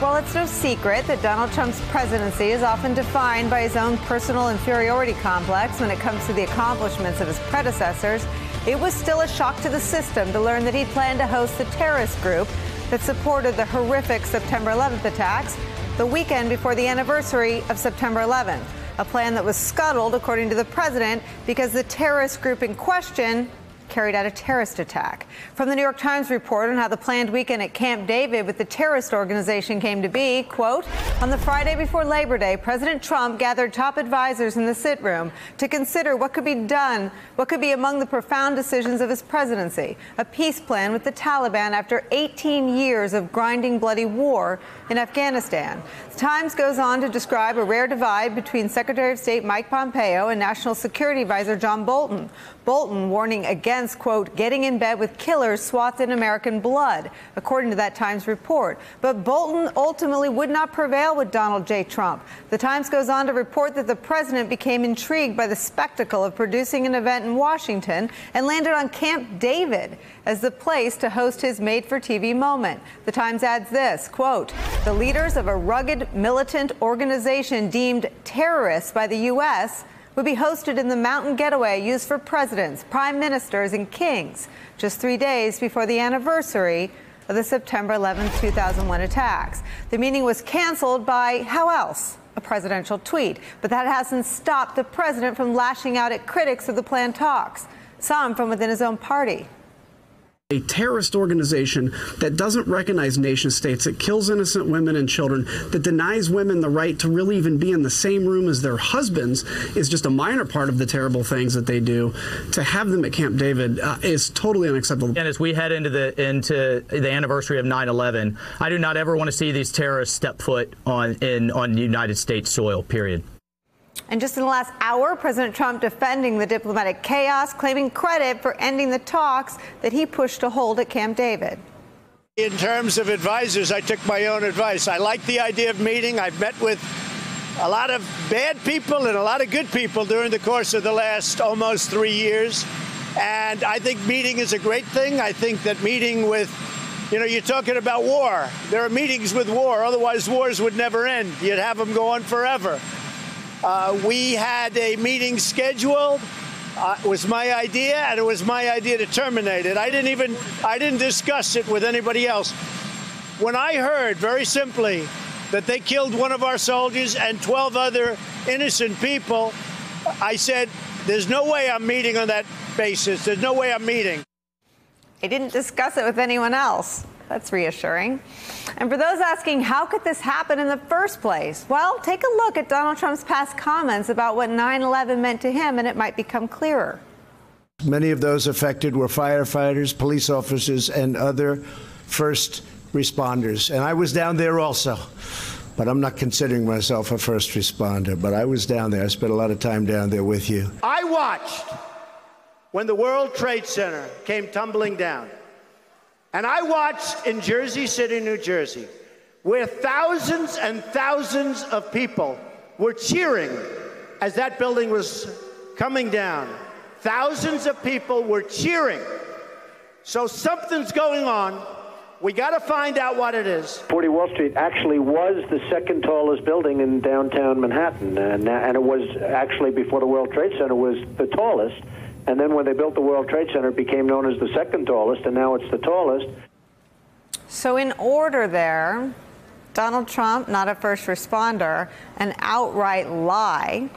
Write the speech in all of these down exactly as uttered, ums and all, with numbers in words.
Well, it's no secret that Donald Trump's presidency is often defined by his own personal inferiority complex when it comes to the accomplishments of his predecessors. It was still a shock to the system to learn that he planned to host the terrorist group that supported the horrific September eleventh attacks the weekend before the anniversary of September eleventh, a plan that was scuttled, according to the president, because the terrorist group in question carried out a terrorist attack. From the New York Times report on how the planned weekend at Camp David with the terrorist organization came to be, quote, on the Friday before Labor Day, President Trump gathered top advisors in the sit room to consider what could be done, what could be among the profound decisions of his presidency, a peace plan with the Taliban after eighteen years of grinding bloody war in Afghanistan. The Times goes on to describe a rare divide between Secretary of State Mike Pompeo and National Security Advisor John Bolton. Bolton warning against, quote, getting in bed with killers swathed in American blood, according to that Times report. But Bolton ultimately would not prevail with Donald J. Trump. The Times goes on to report that the president became intrigued by the spectacle of producing an event in Washington and landed on Camp David as the place to host his made-for-T V moment. The Times adds this, quote, the leaders of a rugged militant organization deemed terrorists by the U S would be hosted in the mountain getaway used for presidents, prime ministers, and kings just three days before the anniversary of the September eleventh, two thousand one attacks. The meeting was canceled by, how else, a presidential tweet. But that hasn't stopped the president from lashing out at critics of the planned talks, some from within his own party. A terrorist organization that doesn't recognize nation states, that kills innocent women and children, that denies women the right to really even be in the same room as their husbands is just a minor part of the terrible things that they do. To have them at Camp David uh, is totally unacceptable. And as we head into the into the anniversary of nine eleven, I do not ever want to see these terrorists step foot on in on United States soil, period. And just in the last hour, President Trump defending the diplomatic chaos, claiming credit for ending the talks that he pushed to hold at Camp David. In terms of advisors, I took my own advice. I like the idea of meeting. I've met with a lot of bad people and a lot of good people during the course of the last almost three years. And I think meeting is a great thing. I think that meeting with, you know, you're talking about war. There are meetings with war. Otherwise, wars would never end. You'd have them go on forever. Uh, we had a meeting scheduled. Uh, it was my idea, and it was my idea to terminate it. I didn't even, I didn't discuss it with anybody else. When I heard, very simply, that they killed one of our soldiers and twelve other innocent people, I said, there's no way I'm meeting on that basis. There's no way I'm meeting. I didn't discuss it with anyone else. That's reassuring. And for those asking, how could this happen in the first place? Well, take a look at Donald Trump's past comments about what nine eleven meant to him, and it might become clearer. Many of those affected were firefighters, police officers, and other first responders. And I was down there also, but I'm not considering myself a first responder. But I was down there. I spent a lot of time down there with you. I watched when the World Trade Center came tumbling down. And I watched in Jersey City, New Jersey, where thousands and thousands of people were cheering as that building was coming down. Thousands of people were cheering. So something's going on. We got to find out what it is. forty Wall Street actually was the second tallest building in downtown Manhattan. And, and it was actually, before the World Trade Center, was the tallest. And then when they built the World Trade Center, it became known as the second tallest, and now it's the tallest. So in order there, Donald Trump, not a first responder, an outright lie,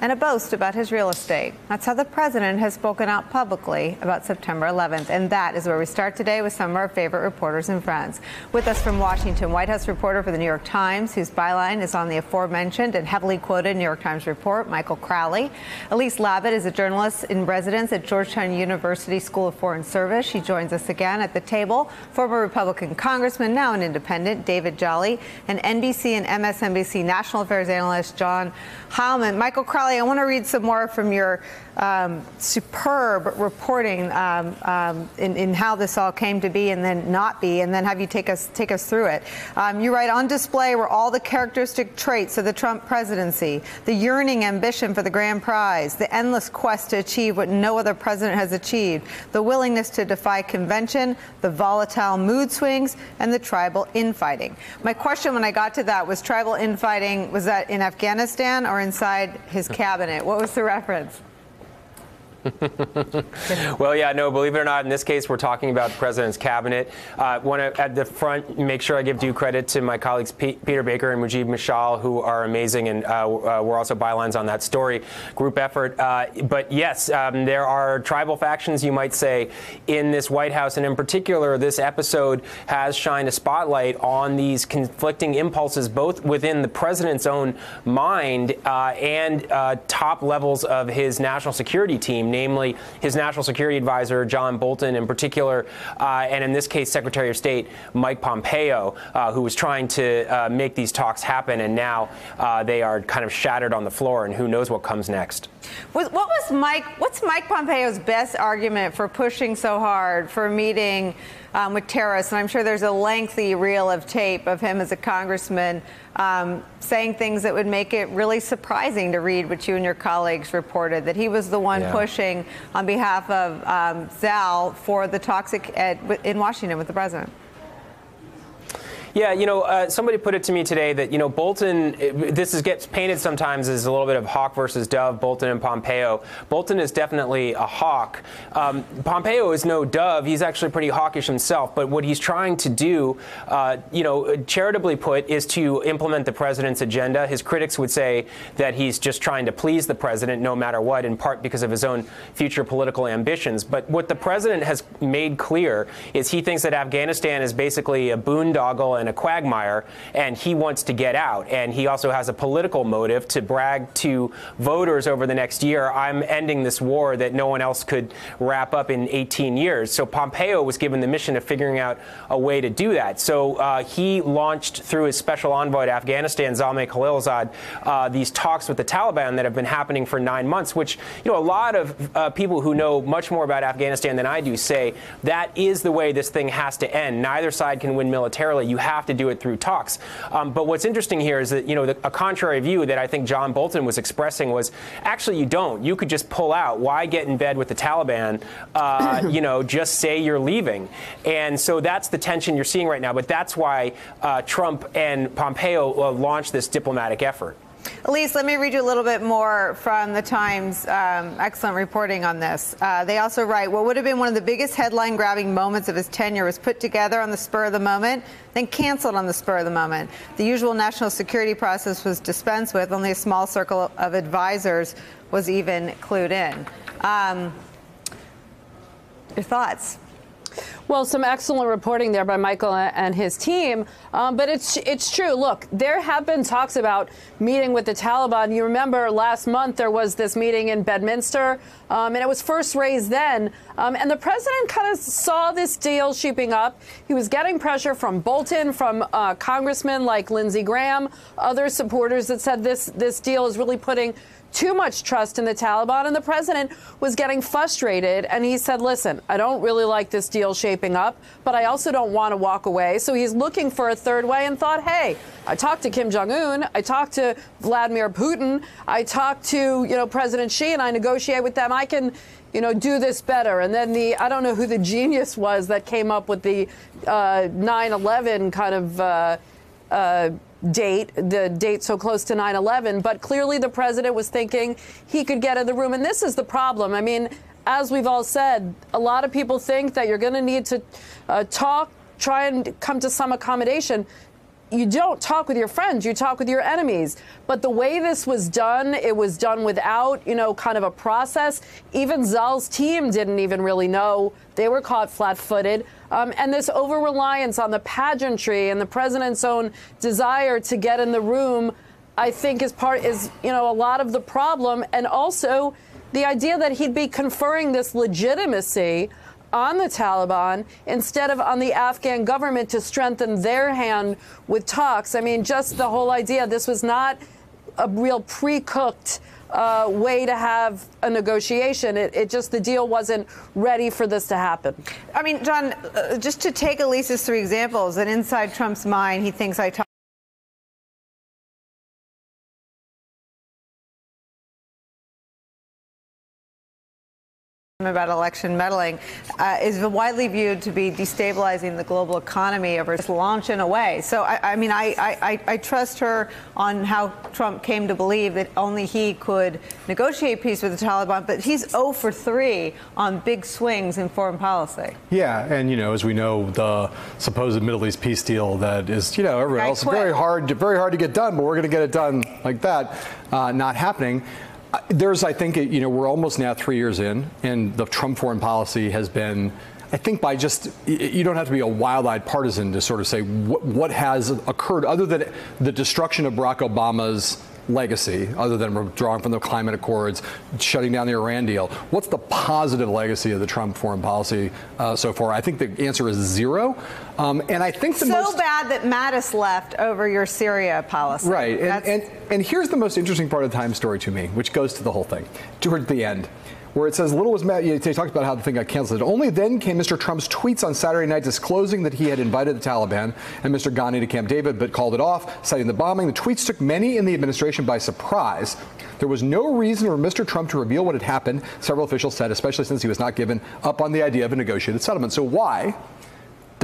and a boast about his real estate. That's how the president has spoken out publicly about September eleventh. And that is where we start today with some of our favorite reporters and friends. With us from Washington, White House reporter for the New York Times, whose byline is on the aforementioned and heavily quoted New York Times report, Michael Crowley. Elise Labott is a journalist in residence at Georgetown University School of Foreign Service. She joins us again at the table. Former Republican Congressman, now an independent, David Jolly, and N B C and M S N B C national affairs analyst John Heilemann. Michael Crowley, Jolly, I want to read some more from your um, superb reporting um, um, in, in how this all came to be and then not be, and then have you take us take us through it. Um, you write, on display were all the characteristic traits of the Trump presidency, the yearning ambition for the grand prize, the endless quest to achieve what no other president has achieved, the willingness to defy convention, the volatile mood swings, and the tribal infighting. My question when I got to that was, tribal infighting, was that in Afghanistan or inside his cabinet? What was the reference? Well, yeah, no, believe it or not, in this case, we're talking about the president's cabinet. I uh, want to, at the front, make sure I give due credit to my colleagues P Peter Baker and Mujib Mishal, who are amazing, and uh, uh, we're also bylines on that story. Group effort. Uh, but yes, um, there are tribal factions, you might say, in this White House, and in particular, this episode has shined a spotlight on these conflicting impulses, both within the president's own mind uh, and uh, top levels of his national security team, namely his national security advisor, John Bolton, in particular, uh, and in this case, Secretary of State Mike Pompeo, uh, who was trying to uh, make these talks happen, and now uh, they are kind of shattered on the floor, and who knows what comes next. What was Mike, what's Mike Pompeo's best argument for pushing so hard for meeting um, with terrorists? And I'm sure there's a lengthy reel of tape of him as a congressman um, saying things that would make it really surprising to read what you and your colleagues reported, that he was the one yeah. pushing on behalf of um, Zal for the toxic at, in Washington with the president. Yeah, you know, uh, somebody put it to me today that, you know, Bolton, this is, gets painted sometimes as a little bit of hawk versus dove, Bolton and Pompeo. Bolton is definitely a hawk. Um, Pompeo is no dove. He's actually pretty hawkish himself. But what he's trying to do, uh, you know, charitably put, is to implement the president's agenda. His critics would say that he's just trying to please the president no matter what, in part because of his own future political ambitions. But what the president has made clear is he thinks that Afghanistan is basically a boondoggle and a quagmire, and he wants to get out. And he also has a political motive to brag to voters over the next year, I'm ending this war that no one else could wrap up in eighteen years. So Pompeo was given the mission of figuring out a way to do that. So uh, he launched, through his special envoy to Afghanistan, Zalmay Khalilzad, uh, these talks with the Taliban that have been happening for nine months, which, you know, a lot of uh, people who know much more about Afghanistan than I do say that is the way this thing has to end. Neither side can win militarily. You have have to do it through talks. Um, but what's interesting here is that, you know, the, a contrary view that I think John Bolton was expressing was, actually, you don't. You could just pull out. Why get in bed with the Taliban? Uh, you know, just say you're leaving. And so that's the tension you're seeing right now. But that's why uh, Trump and Pompeo uh, launched this diplomatic effort. Elise, let me read you a little bit more from The Times. Um, excellent reporting on this. Uh, they also write, what would have been one of the biggest headline-grabbing moments of his tenure was put together on the spur of the moment, then canceled on the spur of the moment. The usual national security process was dispensed with. Only a small circle of advisors was even clued in. Um, your thoughts? Well, some excellent reporting there by Michael and his team, um, but it's it's true. Look, there have been talks about meeting with the Taliban. You remember last month there was this meeting in Bedminster, um, and it was first raised then. Um, and the president kind of saw this deal shaping up. He was getting pressure from Bolton, from uh, congressmen like Lindsey Graham, other supporters that said this this deal is really putting too much trust in the Taliban, and the president was getting frustrated, and he said, listen, I don't really like this deal shaping up, but I also don't want to walk away. So he's looking for a third way and thought, hey, I talked to Kim Jong-un, I talked to Vladimir Putin, I talked to, you know, President Xi, and I negotiate with them. I can, you know, do this better. And then the, I don't know who the genius was that came up with the uh, nine eleven kind of uh, uh, date, the date so close to nine eleven, but clearly the president was thinking he could get in the room. And this is the problem. I mean, as we've all said, a lot of people think that you're going to need to uh, talk, try and come to some accommodation. You don't talk with your friends, you talk with your enemies. But the way this was done, it was done without, you know, kind of a process. Even Zal's team didn't even really know. They were caught flat-footed. Um, and this over-reliance on the pageantry and the president's own desire to get in the room, I think is part, is, you know, a lot of the problem. And also the idea that he'd be conferring this legitimacy on the Taliban instead of on the Afghan government to strengthen their hand with talks. I mean, just the whole idea, this was not a real pre-cooked uh, way to have a negotiation. It, it just, the deal wasn't ready for this to happen. I mean, John, uh, just to take Elise's three examples, and inside Trump's mind, he thinks I talk. About election meddling uh, is widely viewed to be destabilizing the global economy over its launch in a way. So, I, I mean, I, I, I trust her on how Trump came to believe that only he could negotiate peace with the Taliban, but he's zero for three on big swings in foreign policy. Yeah, and, you know, as we know, the supposed Middle East peace deal that is, you know, everywhere else, very hard, very hard to get done, but we're going to get it done like that, uh, not happening. There's, I think, you know, we're almost now three years in, and the Trump foreign policy has been, I think, by just, you don't have to be a wild-eyed partisan to sort of say what, what has occurred other than the destruction of Barack Obama's legacy, other than withdrawing from the climate accords, shutting down the Iran deal. What's the positive legacy of the Trump foreign policy uh, so far? I think the answer is zero. Um, and I think the so most bad that Mattis left over your Syria policy. Right. And, and, and here's the most interesting part of the Times story to me, which goes to the whole thing, toward the end, where it says little was met. They talked about how the thing got canceled. Only then came Mister Trump's tweets on Saturday night disclosing that he had invited the Taliban and Mister Ghani to Camp David, but called it off, citing the bombing. The tweets took many in the administration by surprise. There was no reason for Mister Trump to reveal what had happened, several officials said, especially since he was not given up on the idea of a negotiated settlement. So why?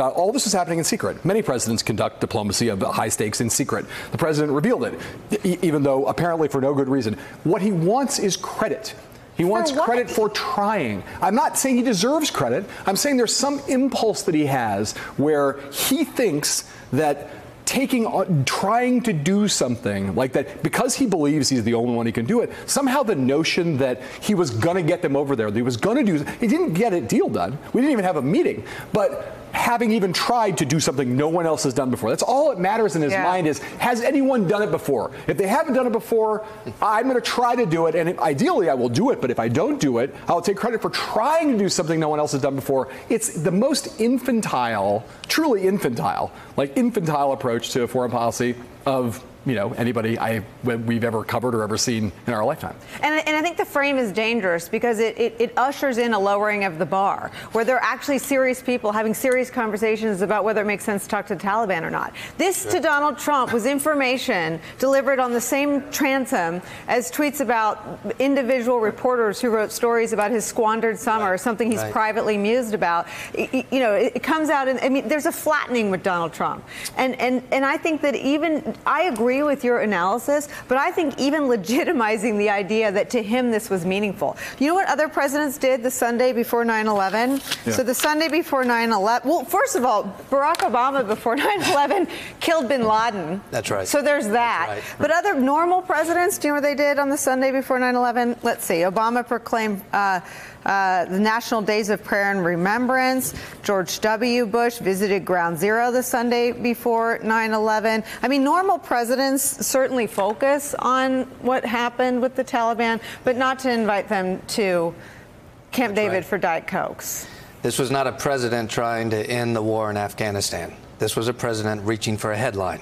All this is happening in secret. Many presidents conduct diplomacy of high stakes in secret. The president revealed it, even though apparently for no good reason. What he wants is credit. He wants credit for trying. I'm not saying he deserves credit. I'm saying there's some impulse that he has where he thinks that taking on, trying to do something like that, because he believes he's the only one who can do it, somehow the notion that he was going to get them over there, that he was going to do, he didn't get a deal done. We didn't even have a meeting. But having even tried to do something no one else has done before. That's all that matters in his yeah. mind is, has anyone done it before? If they haven't done it before, I'm going to try to do it, and if, ideally I will do it, but if I don't do it, I'll take credit for trying to do something no one else has done before. It's the most infantile, truly infantile, like infantile approach to foreign policy of you know, anybody I, we've ever covered or ever seen in our lifetime. And, and I think the frame is dangerous because it, it, it ushers in a lowering of the bar, where there are actually serious people having serious conversations about whether it makes sense to talk to the Taliban or not. This, yeah. to Donald Trump, was information delivered on the same transom as tweets about individual reporters who wrote stories about his squandered summer, right. something he's right. privately mused about. It, you know, it comes out, and I mean, there's a flattening with Donald Trump. And, and, and I think that even, I agree with your analysis, but I think even legitimizing the idea that to him this was meaningful. You know what other presidents did the Sunday before nine eleven? Yeah. So the Sunday before nine eleven, well, first of all, Barack Obama before nine eleven killed bin Laden. That's right. So there's that. Right. But other normal presidents, do you know what they did on the Sunday before nine eleven? Let's see. Obama proclaimed uh, uh, the National Days of Prayer and Remembrance. George W. Bush visited Ground Zero the Sunday before nine eleven. I mean, normal presidents certainly focus on what happened with the Taliban, but not to invite them to Camp That's David right. for Diet Cokes. This was not a president trying to end the war in Afghanistan. This was a president reaching for a headline.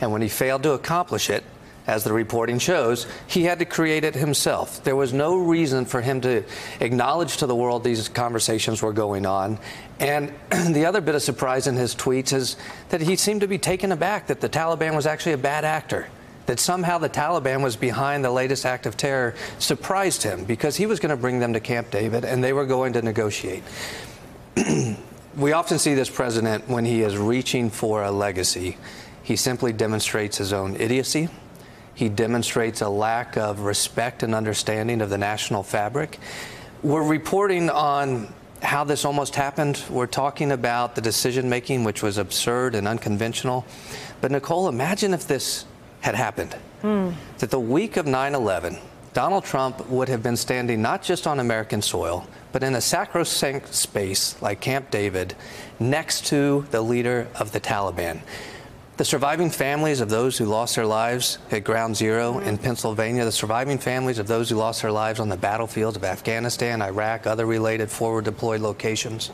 And when he failed to accomplish it, as the reporting shows, he had to create it himself. There was no reason for him to acknowledge to the world these conversations were going on. And the other bit of surprise in his tweets is that he seemed to be taken aback that the Taliban was actually a bad actor, that somehow the Taliban was behind the latest act of terror. Surprised him because he was going to bring them to Camp David and they were going to negotiate. We often see this president when he is reaching for a legacy. He simply demonstrates his own idiocy. He demonstrates a lack of respect and understanding of the national fabric. We're reporting on how this almost happened. We're talking about the decision-making, which was absurd and unconventional. But, Nicole, imagine if this had happened, mm. that the week of nine eleven, Donald Trump would have been standing not just on American soil, but in a sacrosanct space like Camp David, next to the leader of the Taliban. The surviving families of those who lost their lives at Ground Zero in Pennsylvania, the surviving families of those who lost their lives on the battlefields of Afghanistan, Iraq, other related forward deployed locations.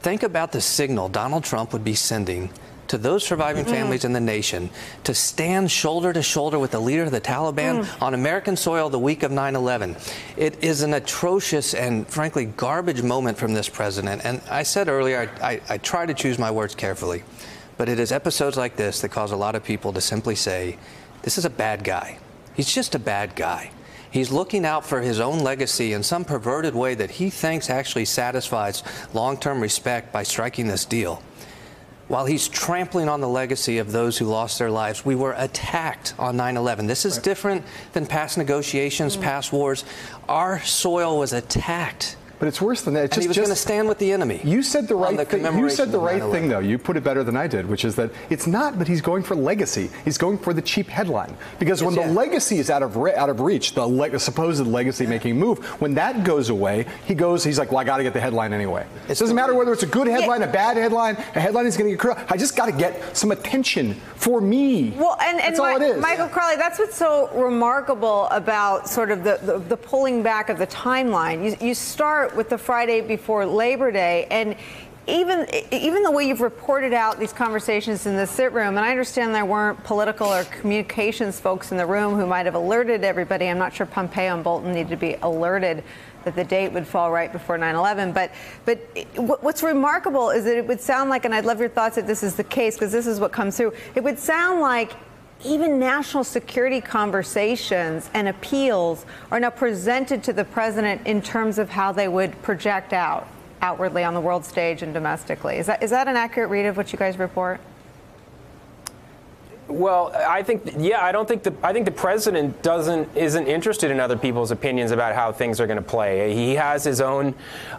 Think about the signal Donald Trump would be sending to those surviving mm. families in the nation to stand shoulder to shoulder with the leader of the Taliban mm. on American soil the week of nine eleven. It is an atrocious and, frankly, garbage moment from this president. And I said earlier, I, I, I try to choose my words carefully, but it is episodes like this that cause a lot of people to simply say, this is a bad guy. He's just a bad guy. He's looking out for his own legacy in some perverted way that he thinks actually satisfies long-term respect by striking this deal. While he's trampling on the legacy of those who lost their lives, we were attacked on nine eleven. This is different than past negotiations, mm-hmm. past wars. Our soil was attacked. But it's worse than that. It's and just, he was going to stand with the enemy. You said the right the thing. You said the right thing, though. You put it better than I did, which is that it's not. But he's going for legacy. He's going for the cheap headline. Because when yes, the yeah. legacy is out of re out of reach, the le supposed legacy-making move, when that goes away, he goes. He's like, well, I got to get the headline anyway. It doesn't matter whether it's a good headline, yeah. a bad headline. A headline is going to get. I just got to get some attention for me. Well, and, and that's my, all it is. Michael Crowley, that's what's so remarkable about sort of the the, the pulling back of the timeline. You, you start with the Friday before Labor Day, and even even the way you've reported out these conversations in the sit room, and I understand there weren't political or communications folks in the room who might have alerted everybody. I'm not sure Pompeo and Bolton needed to be alerted that the date would fall right before nine eleven. But but what's remarkable is that it would sound like, and I'd love your thoughts if this is the case, because this is what comes through, it would sound like even national security conversations and appeals are now presented to the president in terms of how they would project out outwardly on the world stage and domestically. Is that, is that an accurate read of what you guys report? Well, I think, yeah, I don't think the I think the president doesn't isn't interested in other people's opinions about how things are going to play. He has his own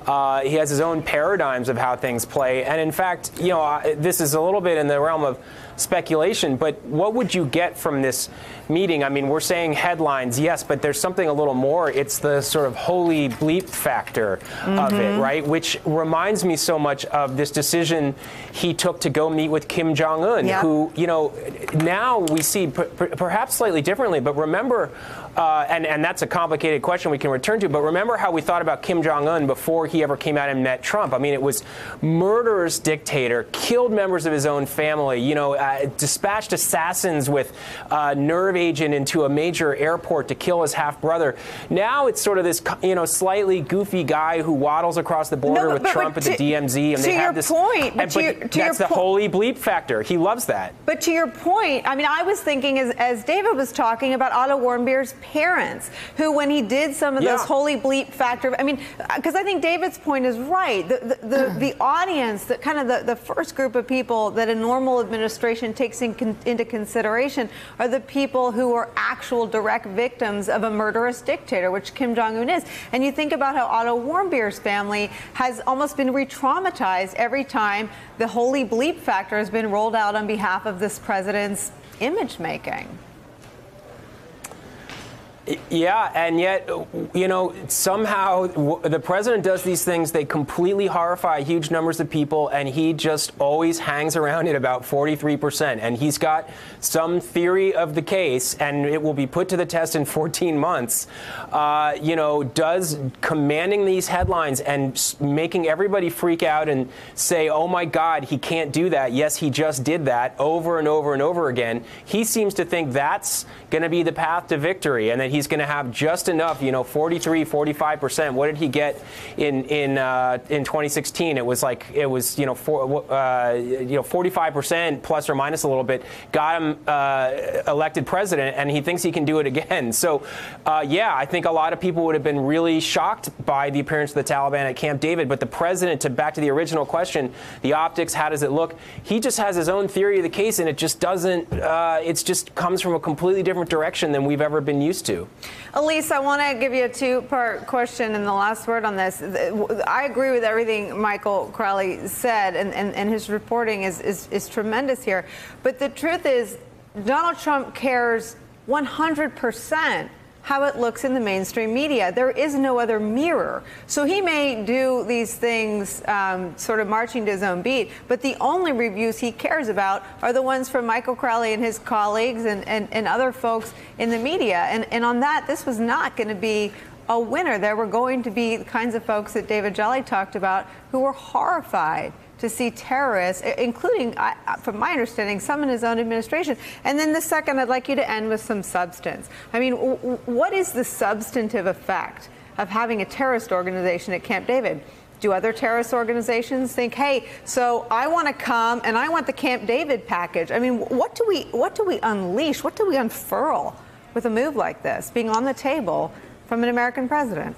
uh, he has his own paradigms of how things play. And in fact, you know, I, this is a little bit in the realm of speculation. But what would you get from this meeting? I mean, we're saying headlines, yes, but there's something a little more. It's the sort of holy bleep factor mm-hmm. of it, right? Which reminds me so much of this decision he took to go meet with Kim Jong-un, yeah. who, you know, now we see per perhaps slightly differently. But remember, uh, and, and that's a complicated question we can return to, but remember how we thought about Kim Jong-un before he ever came out and met Trump. I mean, it was murderous dictator, killed members of his own family, you know, uh, dispatched assassins with uh, nerve agent into a major airport to kill his half-brother. Now it's sort of this, you know, slightly goofy guy who waddles across the border no, but, with but, Trump but at to, the D M Z. And they have this, point, and, to your point. To that's your the holy bleep factor. He loves that. But to your point, I mean, I was thinking as, as David was talking about Otto Warmbier's parents, who when he did some of yeah. those holy bleep factor, I mean, because I think David's point is right. The, the, the, the audience, the, kind of the, the first group of people that a normal administration takes in, con, into consideration are the people who are actual direct victims of a murderous dictator, which Kim Jong-un is. And you think about how Otto Warmbier's family has almost been re-traumatized every time the holy bleep factor has been rolled out on behalf of this president's image making. Yeah, and yet, you know, somehow w the president does these things. They completely horrify huge numbers of people, and he just always hangs around at about forty-three percent. And he's got some theory of the case, and it will be put to the test in fourteen months. Uh, you know, does commanding these headlines and making everybody freak out and say, oh, my God, he can't do that. Yes, he just did that over and over and over again. He seems to think that's going to be the path to victory, and that he's going to have just enough, you know, forty-three, forty-five percent. What did he get in in uh, in twenty sixteen? It was like it was, you know, for, uh, you know, forty-five percent plus or minus a little bit got him uh, elected president, and he thinks he can do it again. So, uh, yeah, I think a lot of people would have been really shocked by the appearance of the Taliban at Camp David. But the president, to back to the original question, the optics, how does it look? He just has his own theory of the case, and it just doesn't. Uh, it's just comes from a completely different direction than we've ever been used to. Elise, I want to give you a two-part question and the last word on this. I agree with everything Michael Crowley said, and, and, and his reporting is, is, is tremendous here. But the truth is, Donald Trump cares one hundred percent how it looks in the mainstream media. There is no other mirror. So he may do these things um, sort of marching to his own beat, but the only reviews he cares about are the ones from Michael Crowley and his colleagues and, and, and other folks in the media. And, and on that, this was not going to be a winner. There were going to be the kinds of folks that David Jolly talked about who were horrified to see terrorists, including, from my understanding, some in his own administration. And then the second, I'd like you to end with some substance. I mean, what is the substantive effect of having a terrorist organization at Camp David? Do other terrorist organizations think, hey, so I want to come and I want the Camp David package? I mean, what do we what do we unleash? What do we unfurl with a move like this being on the table from an American president?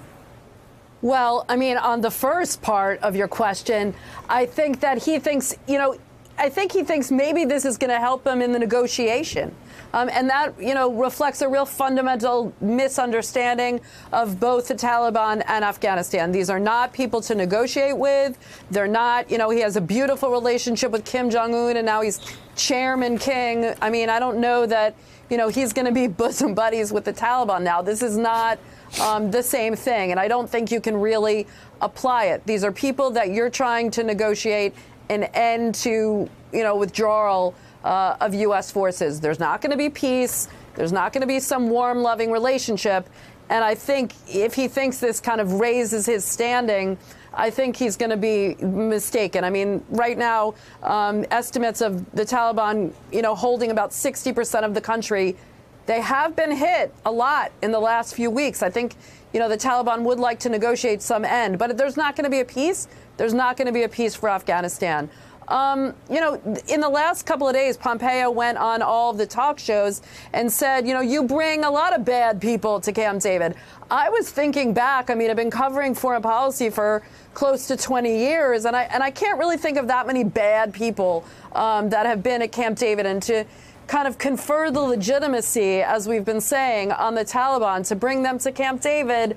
Well, I mean, on the first part of your question, I think that he thinks, you know, I think he thinks maybe this is going to help him in the negotiation. Um, and that, you know, reflects a real fundamental misunderstanding of both the Taliban and Afghanistan. These are not people to negotiate with. They're not, you know, he has a beautiful relationship with Kim Jong-un, and now he's Chairman King. I mean, I don't know that, you know, he's going to be bosom buddies with the Taliban now. This is not um, the same thing. And I don't think you can really apply it. These are people that you're trying to negotiate an end to, you know, withdrawal uh, of U S forces. There's not going to be peace. There's not going to be some warm, loving relationship. And I think if he thinks this kind of raises his standing, I think he's going to be mistaken. I mean, right now, um, estimates of the Taliban, you know, holding about sixty percent of the country. They have been hit a lot in the last few weeks. I think, you know, the Taliban would like to negotiate some end, but there's not going to be a peace. There's not going to be a peace for Afghanistan. Um, you know, in the last couple of days, Pompeo went on all of the talk shows and said, you know, you bring a lot of bad people to Camp David. I was thinking back. I mean, I've been covering foreign policy for close to twenty years, and I and I can't really think of that many bad people um, that have been at Camp David. And to kind of confer the legitimacy, as we've been saying, on the Taliban to bring them to Camp David,